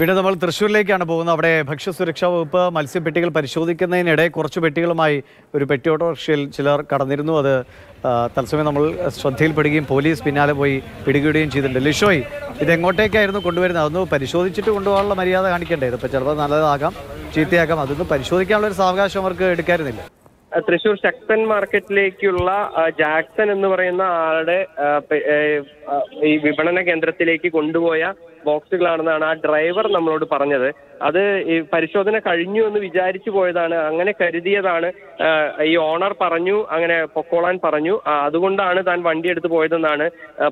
വീണ്ടും നമ്മൾ തൃശ്ശൂരിലേക്കാണ് പോകുന്നത്. അവിടെ ഭക്ഷ്യസുരക്ഷാ വകുപ്പ് മത്സ്യപ്പെട്ടികൾ പരിശോധിക്കുന്നതിനിടെ കുറച്ച് പെട്ടികളുമായി ഒരു പെട്ടി ഓട്ടോറിക്ഷയിൽ ചിലർ കടന്നിരുന്നു. അത് തത്സമയം നമ്മൾ ശ്രദ്ധയിൽപ്പെടുകയും പോലീസ് പിന്നാലെ പോയി പിടികൂടുകയും ചെയ്തിട്ടുണ്ട്. ലിഷോയ്, ഇതെങ്ങോട്ടേക്കായിരുന്നു കൊണ്ടുവരുന്നത്? അതൊന്നും പരിശോധിച്ചിട്ട് കൊണ്ടുപോകാനുള്ള മര്യാദ കാണിക്കേണ്ടേ? ഇതിപ്പോൾ ചിലപ്പോൾ നല്ലതാകാം, ചീത്തയാക്കാം. അതൊന്നും പരിശോധിക്കാനുള്ള ഒരു സാവകാശം അവർക്ക് എടുക്കാറുന്നില്ല. തൃശ്ശൂർ ശക്തൻ മാർക്കറ്റിലേക്കുള്ള ജാക്സൺ എന്ന് പറയുന്ന ആളുടെ ഈ വിപണന കേന്ദ്രത്തിലേക്ക് കൊണ്ടുപോയ ബോക്സുകളാണെന്നാണ് ആ ഡ്രൈവർ നമ്മളോട് പറഞ്ഞത്. അത് ഈ പരിശോധന കഴിഞ്ഞു എന്ന് വിചാരിച്ചു പോയതാണ്, അങ്ങനെ കരുതിയതാണ്. ഈ ഓണർ പറഞ്ഞു, അങ്ങനെ പൊക്കോളാൻ പറഞ്ഞു, അതുകൊണ്ടാണ് താൻ വണ്ടി എടുത്ത് പോയതെന്നാണ്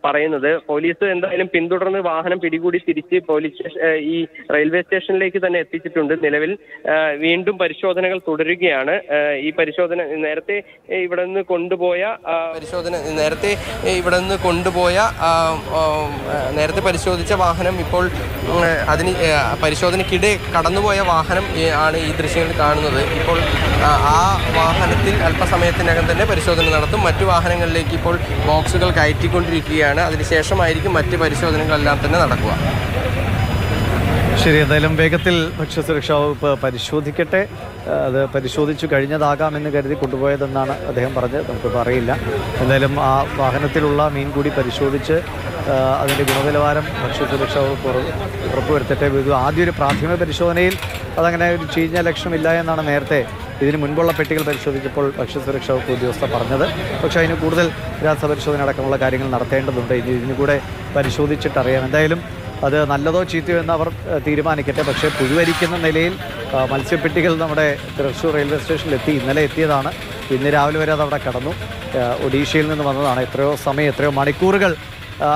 പറയുന്നത്. പോലീസ് എന്തായാലും പിന്തുടർന്ന് വാഹനം പിടികൂടി തിരിച്ച് പോലീസ് ഈ റെയിൽവേ സ്റ്റേഷനിലേക്ക് തന്നെ എത്തിച്ചിട്ടുണ്ട്. നിലവിൽ വീണ്ടും പരിശോധനകൾ തുടരുകയാണ്. ഈ പരിശോധന നേരത്തെ പരിശോധിച്ച വാഹനം ഇപ്പോൾ അതിന് പരിശോധനയ്ക്കിടെ കടന്നുപോയ വാഹനം ആണ് ഈ ദൃശ്യങ്ങൾ കാണുന്നത്. ഇപ്പോൾ ആ വാഹനത്തിൽ അല്പസമയത്തിനകം തന്നെ പരിശോധന നടത്തും. മറ്റു വാഹനങ്ങളിലേക്ക് ഇപ്പോൾ ബോക്സുകൾ കയറ്റിക്കൊണ്ടിരിക്കുകയാണ്. അതിനുശേഷമായിരിക്കും മറ്റ് പരിശോധനകളെല്ലാം തന്നെ നടക്കുക. ശരി, എന്തായാലും വേഗത്തിൽ ഭക്ഷ്യസുരക്ഷാ വകുപ്പ് പരിശോധിക്കട്ടെ. അത് പരിശോധിച്ചു കഴിഞ്ഞതാകാമെന്ന് കരുതി കൊണ്ടുപോയതെന്നാണ് അദ്ദേഹം പറഞ്ഞത്. നമുക്കിപ്പോൾ അറിയില്ല. എന്തായാലും ആ വാഹനത്തിലുള്ള മീൻ കൂടി പരിശോധിച്ച് അതിൻ്റെ ഗുണനിലവാരം ഭക്ഷ്യസുരക്ഷാ വകുപ്പ് ഉറപ്പുവരുത്തട്ടെ. ആദ്യ ഒരു പ്രാഥമിക പരിശോധനയിൽ അതങ്ങനെ ഒരു ചീഞ്ഞ ലക്ഷണമില്ല എന്നാണ് നേരത്തെ ഇതിന് മുൻപുള്ള പെട്ടികൾ പരിശോധിച്ചപ്പോൾ ഭക്ഷ്യസുരക്ഷാ വകുപ്പ് ഉദ്യോഗസ്ഥർ പറഞ്ഞത്. പക്ഷേ അതിന് കൂടുതൽ രാസപരിശോധന അടക്കമുള്ള കാര്യങ്ങൾ നടത്തേണ്ടതുണ്ട്. ഇതിനുകൂടെ പരിശോധിച്ചിട്ടറിയാം. എന്തായാലും അത് നല്ലതോ ചീത്തയോ എന്ന് അവർ തീരുമാനിക്കട്ടെ. പക്ഷേ പുഴുവരിക്കുന്ന നിലയിൽ മത്സ്യപ്പെട്ടികൾ നമ്മുടെ തൃശ്ശൂർ റെയിൽവേ സ്റ്റേഷനിലെത്തി. ഇന്നലെ എത്തിയതാണ്, ഇന്ന് രാവിലെ വരെ അത് അവിടെ കടന്നു. ഒഡീഷയിൽ നിന്ന് വന്നതാണ്. എത്രയോ മണിക്കൂറുകൾ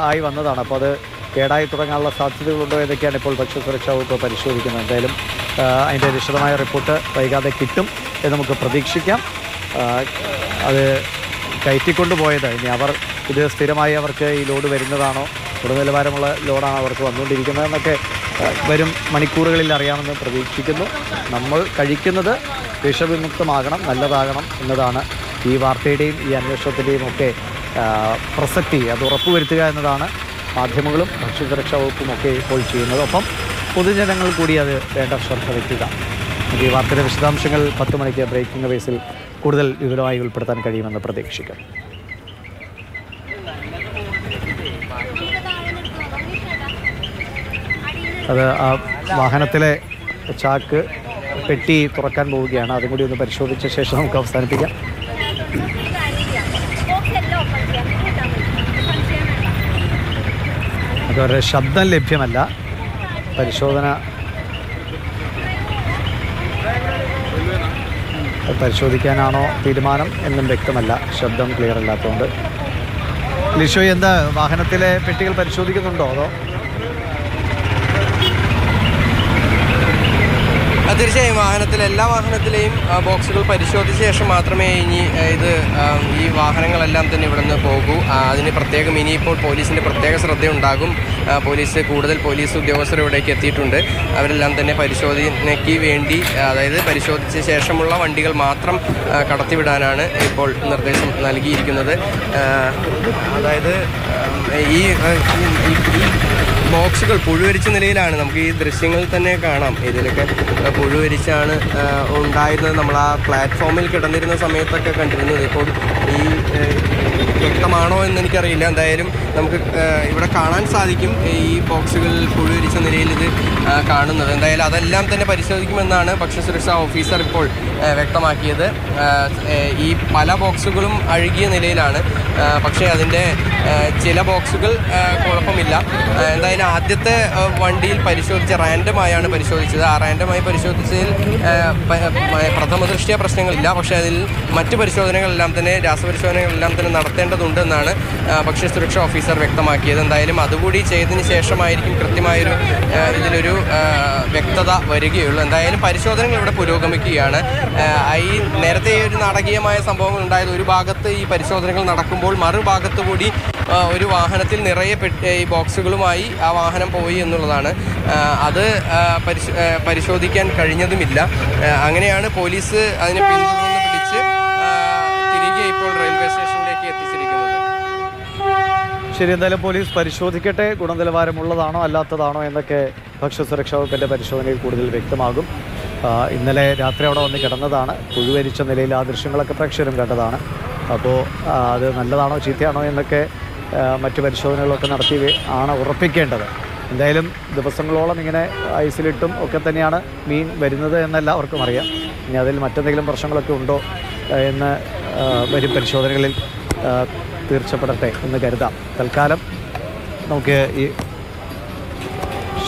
ആയി വന്നതാണ്. അപ്പോൾ അത് കേടായി തുടങ്ങാനുള്ള സാധ്യതകളുണ്ടോ എന്നൊക്കെയാണ് ഇപ്പോൾ ഭക്ഷ്യസുരക്ഷാ വകുപ്പ് പരിശോധിക്കുന്നത്. എന്തായാലും അതിൻ്റെ വിശദമായ റിപ്പോർട്ട് വൈകാതെ കിട്ടും എന്ന് നമുക്ക് പ്രതീക്ഷിക്കാം. അത് കയറ്റിക്കൊണ്ടുപോയത് ഇനി അവർ ഇത് സ്ഥിരമായി അവർക്ക് ഈ ലോഡ് വരുന്നതാണോ, ഗുണനിലവാരമുള്ള ലോഡാണ് അവർക്ക് വന്നുകൊണ്ടിരിക്കുന്നത് എന്നൊക്കെ വരും മണിക്കൂറുകളിൽ അറിയാമെന്ന് പ്രതീക്ഷിക്കുന്നു. നമ്മൾ കഴിക്കുന്നത് വിഷവിമുക്തമാകണം, നല്ലതാകണം എന്നതാണ് ഈ വാർത്തയുടെയും ഈ അന്വേഷണത്തിൻ്റെയും ഒക്കെ പ്രസക്തി. അത് ഉറപ്പുവരുത്തുക എന്നതാണ് മാധ്യമങ്ങളും ഭക്ഷ്യസുരക്ഷാ വകുപ്പും ഒക്കെ ഇപ്പോൾ ചെയ്യുന്നത്. ഒപ്പം പൊതുജനങ്ങൾ കൂടി അത് വേണ്ട ശ്രദ്ധ വയ്ക്കുക. ഈ വാർത്തയുടെ വിശദാംശങ്ങൾ 10 മണിക്ക് ബ്രേക്കിംഗ് വേസിൽ കൂടുതൽ വിപുലമായി ഉൾപ്പെടുത്താൻ കഴിയുമെന്ന് പ്രതീക്ഷിക്കാം. അത് ആ വാഹനത്തിലെ ചാക്ക് പെട്ടി തുറക്കാൻ പോവുകയാണ്. അതും കൂടി ഒന്ന് പരിശോധിച്ച ശേഷം നമുക്ക് അവസാനിപ്പിക്കാം. അതുവരെ ശബ്ദം ലഭ്യമല്ല. പരിശോധിക്കാനാണോ തീരുമാനം എന്നും വ്യക്തമല്ല, ശബ്ദം ക്ലിയർ അല്ലാത്തതുകൊണ്ട്. ലിഷോ, എന്താ വാഹനത്തിലെ പെട്ടികൾ പരിശോധിക്കുന്നുണ്ടോ? അതോ തീർച്ചയായും എല്ലാ വാഹനത്തിലെയും ബോക്സുകൾ പരിശോധിച്ച ശേഷം മാത്രമേ ഇനി ഈ വാഹനങ്ങളെല്ലാം തന്നെ ഇവിടെ നിന്ന് പോകൂ. അതിന് പ്രത്യേകം ഇനിയിപ്പോൾ പോലീസിൻ്റെ പ്രത്യേക ശ്രദ്ധയുണ്ടാകും. കൂടുതൽ പോലീസ് ഉദ്യോഗസ്ഥർ ഇവിടേക്ക് എത്തിയിട്ടുണ്ട്. അവരെല്ലാം തന്നെ പരിശോധനയ്ക്ക് വേണ്ടി, അതായത് പരിശോധിച്ച ശേഷമുള്ള വണ്ടികൾ മാത്രം കടത്തിവിടാനാണ് ഇപ്പോൾ നിർദ്ദേശം നൽകിയിരിക്കുന്നത്. അതായത് ഈ ബോക്സുകൾ പുഴുവരിച്ച നിലയിലാണ്. നമുക്ക് ഈ ദൃശ്യങ്ങൾ തന്നെ കാണാം. ഇതിലൊക്കെ പുഴുവരിച്ചാണ് ഉണ്ടായിരുന്നത്. നമ്മൾ ആ പ്ലാറ്റ്ഫോമിൽ കിടന്നിരുന്ന സമയത്തൊക്കെ കണ്ടിരുന്നത്. ഇപ്പോൾ ഈ വ്യക്തമാണോ എന്ന് എനിക്കറിയില്ല. എന്തായാലും നമുക്ക് ഇവിടെ കാണാൻ സാധിക്കും ഈ ബോക്സുകൾ പുഴുവരിച്ച നിലയിൽ ഇത് കാണുന്നത്. എന്തായാലും അതെല്ലാം തന്നെ പരിശോധിക്കുമെന്നാണ് ഭക്ഷ്യസുരക്ഷാ ഓഫീസർ ഇപ്പോൾ വ്യക്തമാക്കിയത്. ഈ പല ബോക്സുകളും അഴുകിയ നിലയിലാണ്. പക്ഷേ അതിൻ്റെ ചില ബോക്സുകൾ കുഴപ്പമില്ല. എന്തായാലും ആദ്യത്തെ വണ്ടിയിൽ പരിശോധിച്ച റാൻഡമായാണ് പരിശോധിച്ചത്. ആ റാൻഡമായി പരിശോധിച്ചതിൽ പ്രഥമ ദൃഷ്ടിയ പ്രശ്നങ്ങളില്ല. പക്ഷേ അതിൽ മറ്റ് രാസപരിശോധനകളെല്ലാം തന്നെ നടത്തേണ്ടതുണ്ടെന്നാണ് ഭക്ഷ്യസുരക്ഷാ ഓഫീസർ വ്യക്തമാക്കിയത്. എന്തായാലും അതുകൂടി ചെയ്തതിന് ശേഷമായിരിക്കും കൃത്യമായൊരു ഇതിലൊരു വ്യക്തത വരികയുള്ളൂ. എന്തായാലും പരിശോധനകൾ ഇവിടെ പുരോഗമിക്കുകയാണ്. ഈ നേരത്തെ ഒരു നാടകീയമായ സംഭവങ്ങൾ ഉണ്ടായത് ഒരു ഭാഗത്ത് ഈ പരിശോധനകൾ നടക്കുമ്പോൾ മറുഭാഗത്തു കൂടി ഒരു വാഹനത്തിൽ നിറയെ ഈ ബോക്സുകളുമായി ആ വാഹനം പോയി എന്നുള്ളതാണ്. അത് പരിശോധിക്കാൻ കഴിഞ്ഞതുമില്ല. അങ്ങനെയാണ് പോലീസ് അതിനെ പിന്തുടർന്ന് പിടിച്ച് തിരികെ ഇപ്പോൾ റെയിൽവേ സ്റ്റേഷനിലേക്ക് എത്തിച്ചിരിക്കുന്നത്. ശരി, എന്തായാലും പോലീസ് പരിശോധിക്കട്ടെ ഗുണനിലവാരമുള്ളതാണോ അല്ലാത്തതാണോ എന്നൊക്കെ ഭക്ഷ്യസുരക്ഷാ വകുപ്പിൻ്റെ പരിശോധനയിൽ കൂടുതൽ വ്യക്തമാകും. ഇന്നലെ രാത്രി അവിടെ വന്ന് കിടന്നതാണ്, പുഴുവരിച്ച നിലയിൽ ആ ദൃശ്യങ്ങളൊക്കെ പ്രേക്ഷകരും കണ്ടതാണ്. അപ്പോൾ അത് നല്ലതാണോ ചീത്തയാണോ എന്നൊക്കെ മറ്റ് പരിശോധനകളൊക്കെ നടത്തി ആണ് ഉറപ്പിക്കേണ്ടത്. എന്തായാലും ദിവസങ്ങളോളം ഇങ്ങനെ ഐസിലിട്ടും ഒക്കെ തന്നെയാണ് മീൻ വരുന്നത് എന്നെല്ലാവർക്കും അറിയാം. ഇനി അതിൽ മറ്റെന്തെങ്കിലും പ്രശ്നങ്ങളൊക്കെ ഉണ്ടോ എന്ന് വരും പരിശോധനകളിൽ തീർച്ചപ്പെടട്ടെ എന്ന് കരുതാം. തൽക്കാലം നമുക്ക് ഈ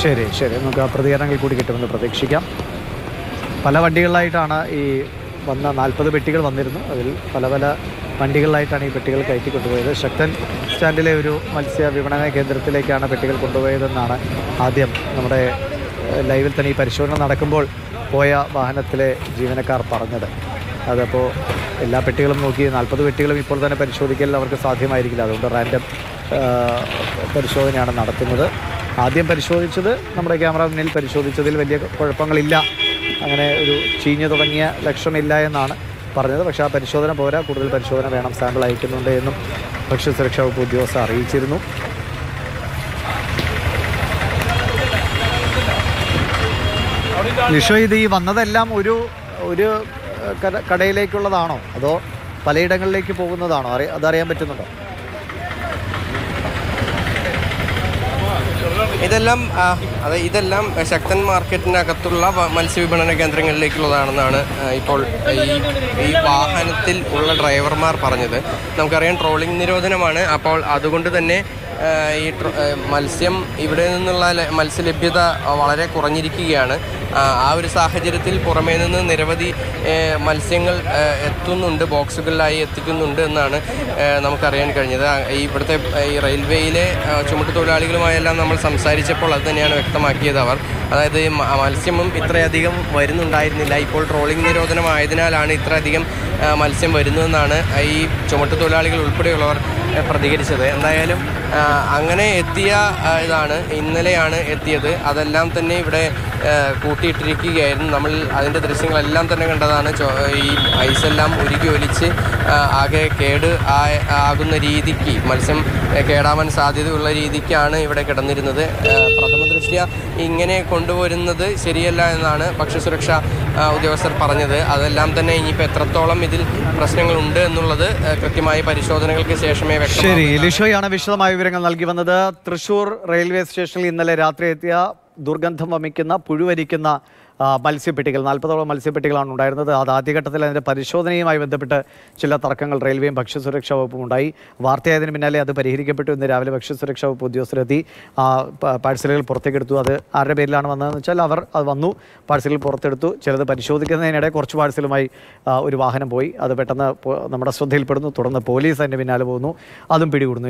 ശരി നമുക്ക് ആ പ്രതികരണങ്ങൾ കൂടി കിട്ടുമെന്ന് പ്രതീക്ഷിക്കാം. പല വണ്ടികളിലായിട്ടാണ് ഈ വന്ന 40 പെട്ടികൾ വന്നിരുന്നു. അതിൽ പല വണ്ടികളിലായിട്ടാണ് ഈ പെട്ടികൾ കയറ്റി കൊണ്ടുപോയത്. ശക്തൻ സ്റ്റാൻഡിലെ ഒരു മത്സ്യ വിപണന കേന്ദ്രത്തിലേക്കാണ് പെട്ടികൾ കൊണ്ടുപോയതെന്നാണ് ആദ്യം നമ്മുടെ ലൈവിൽ തന്നെ ഈ പരിശോധന നടക്കുമ്പോൾ പോയ വാഹനത്തിലെ ജീവനക്കാർ പറഞ്ഞത്. അതപ്പോൾ എല്ലാ പെട്ടികളും നോക്കി 40 പെട്ടികളും ഇപ്പോൾ തന്നെ പരിശോധിക്കൽ അവർക്ക് സാധ്യമായിരിക്കില്ല. അതുകൊണ്ട് റാൻഡം പരിശോധനയാണ് നടത്തുന്നത്. ആദ്യം പരിശോധിച്ചത് നമ്മുടെ ക്യാമറ മുന്നിൽ പരിശോധിച്ചതിൽ വലിയ കുഴപ്പങ്ങളില്ല, അങ്ങനെ ഒരു ചീഞ്ഞു തുടങ്ങിയ ലക്ഷണമില്ല എന്നാണ് പറഞ്ഞത്. പക്ഷേ ആ പരിശോധന പോരാ, കൂടുതൽ പരിശോധന വേണം, സാമ്പിൾ അയക്കുന്നുണ്ട് എന്നും ഭക്ഷ്യസുരക്ഷാ വകുപ്പ് ഉദ്യോഗസ്ഥർ അറിയിച്ചിരുന്നു. നിഷോ, ഇത് ഈ വന്നതെല്ലാം ഒരു ഒരു കടയിലേക്കുള്ളതാണോ അതോ പലയിടങ്ങളിലേക്ക് പോകുന്നതാണോ? അതറിയാൻ പറ്റുന്നുണ്ടോ? ഇതെല്ലാം ശക്തൻ മാർക്കറ്റിനകത്തുള്ള മത്സ്യവിപണന കേന്ദ്രങ്ങളിലേക്കുള്ളതാണെന്നാണ് ഇപ്പോൾ ഈ വാഹനത്തിൽ ഉള്ള ഡ്രൈവർമാർ പറഞ്ഞത്. നമുക്കറിയാം ട്രോളിംഗ് നിരോധനമാണ്. അപ്പോൾ അതുകൊണ്ട് തന്നെ ഈ മത്സ്യം ഇവിടെ നിന്നുള്ള മത്സ്യലഭ്യത വളരെ കുറഞ്ഞിരിക്കുകയാണ്. ആ ഒരു സാഹചര്യത്തിൽ പുറമേ നിന്ന് നിരവധി മത്സ്യങ്ങൾ എത്തുന്നുണ്ട്, ബോക്സുകളിലായി എത്തിക്കുന്നുണ്ട് എന്നാണ് നമുക്കറിയാൻ കഴിഞ്ഞത്. ഇവിടുത്തെ ഈ റെയിൽവേയിലെ ചുമട്ടുതൊഴിലാളികളുമായെല്ലാം നമ്മൾ സംസാരിച്ചപ്പോൾ അത് തന്നെയാണ് വ്യക്തമാക്കിയത് അവർ. അതായത് മത്സ്യമൊന്നും ഇത്രയധികം വരുന്നുണ്ടായിരുന്നില്ല. ഇപ്പോൾ ട്രോളിംഗ് നിരോധനമായതിനാലാണ് ഇത്രയധികം മത്സ്യം വരുന്നതെന്നാണ് ഈ ചുമട്ടുതൊഴിലാളികൾ ഉൾപ്പെടെയുള്ളവർ പ്രതികരിച്ചത്. എന്തായാലും അങ്ങനെ എത്തിയ ഇതാണ്, ഇന്നലെയാണ് എത്തിയത്. അതെല്ലാം തന്നെ ഇവിടെ കൂട്ടിയിട്ടിരിക്കുകയായിരുന്നു. നമ്മൾ അതിൻ്റെ ദൃശ്യങ്ങളെല്ലാം തന്നെ കണ്ടതാണ്. ഈ ഐസെല്ലാം ഉരുകി ഒലിച്ച് ആകെ ആകുന്ന രീതിക്ക്, മത്സ്യം കേടാവാൻ സാധ്യതയുള്ള രീതിക്കാണ് ഇവിടെ കിടന്നിരുന്നത്. പ്രഥമ ദൃഷ്ട്യാ ഇങ്ങനെ കൊണ്ടുവരുന്നത് ശരിയല്ല എന്നാണ് ഭക്ഷ്യസുരക്ഷാ ഉദ്യോഗസ്ഥർ പറഞ്ഞത്. അതെല്ലാം തന്നെ ഇനിയിപ്പോൾ എത്രത്തോളം ഇതിൽ പ്രശ്നങ്ങളുണ്ട് എന്നുള്ളത് കൃത്യമായ പരിശോധനകൾക്ക് ശേഷമേ വ്യക്തമാകൂ. ശരി, ലിഷോയാണ് വിശദമായ വിവരങ്ങൾ നൽകി വന്നത്. തൃശ്ശൂർ റെയിൽവേ സ്റ്റേഷനിൽ ഇന്നലെ രാത്രി എത്തിയ ദുർഗന്ധം വമിക്കുന്ന പുഴുവരിക്കുന്ന മത്സ്യപ്പെട്ടികൾ, 40ഓളം മത്സ്യപ്പെട്ടികളാണ് ഉണ്ടായിരുന്നത്. അത് ആദ്യഘട്ടത്തിൽ അതിൻ്റെ പരിശോധനയുമായി ബന്ധപ്പെട്ട് ചില തർക്കങ്ങൾ റെയിൽവേയും ഭക്ഷ്യസുരക്ഷാ വകുപ്പും ഉണ്ടായി. വാർത്തയായതിനു പിന്നാലെ അത് പരിഹരിക്കപ്പെട്ടു. ഇന്ന് രാവിലെ ഭക്ഷ്യസുരക്ഷാ വകുപ്പ് ഉദ്യോഗസ്ഥരെത്തി പാഴ്സലുകൾ പുറത്തേക്കെടുത്തു. അത് ആരുടെ പേരിലാണ് വന്നതെന്ന് വെച്ചാൽ അവർ അത് വന്നു, പാഴ്സലുകൾ പുറത്തെടുത്തു. ചിലത് പരിശോധിക്കുന്നതിനിടെ കുറച്ച് പാഴ്സലുമായി ഒരു വാഹനം പോയി. അത് പെട്ടെന്ന് നമ്മുടെ ശ്രദ്ധയിൽപ്പെടുന്നു. തുടർന്ന് പോലീസ് അതിൻ്റെ പിന്നാലെ പോകുന്നു, അതും പിടികൂടുന്നു.